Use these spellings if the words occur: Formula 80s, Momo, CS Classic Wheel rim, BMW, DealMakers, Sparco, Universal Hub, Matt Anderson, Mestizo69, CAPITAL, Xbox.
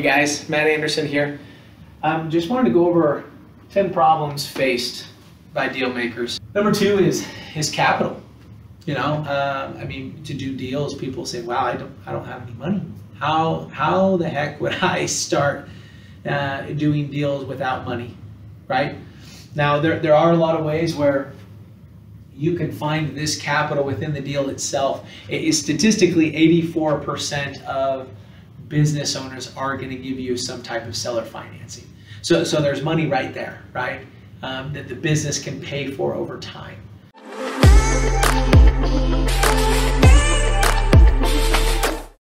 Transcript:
Hey guys, Matt Anderson here. Just wanted to go over 10 problems faced by DealMakers. Number two is capital. You know, I mean, to do deals, people say, "Wow, I don't have any money. How the heck would I start doing deals without money?" Right? Now, there are a lot of ways where you can find this capital within the deal itself. It is statistically 84% of business owners are going to give you some type of seller financing. So there's money right there, right? That the business can pay for over time.